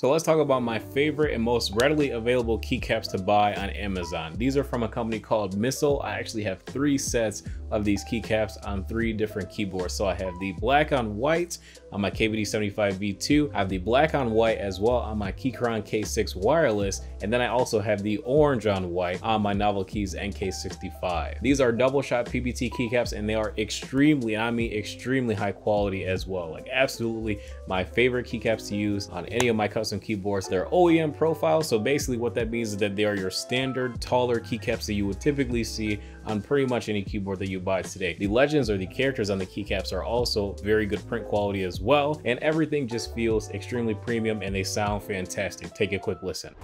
So let's talk about my favorite and most readily available keycaps to buy on Amazon. These are from a company called Mistel. I actually have 3 sets of these keycaps on 3 different keyboards. So I have the black on white on my KBD75V2. I have the black on white as well on my Keychron K6 Wireless. And then I also have the orange on white on my Novel Keys NK65. These are double shot PBT keycaps and they are extremely, I mean extremely high quality as well. Like absolutely my favorite keycaps to use on any of my custom keyboards. They're OEM profile. So basically what that means is that they are your standard taller keycaps that you would typically see on pretty much any keyboard that you buy today. The legends or the characters on the keycaps are also very good print quality as well. And everything just feels extremely premium and they sound fantastic. Take a quick listen.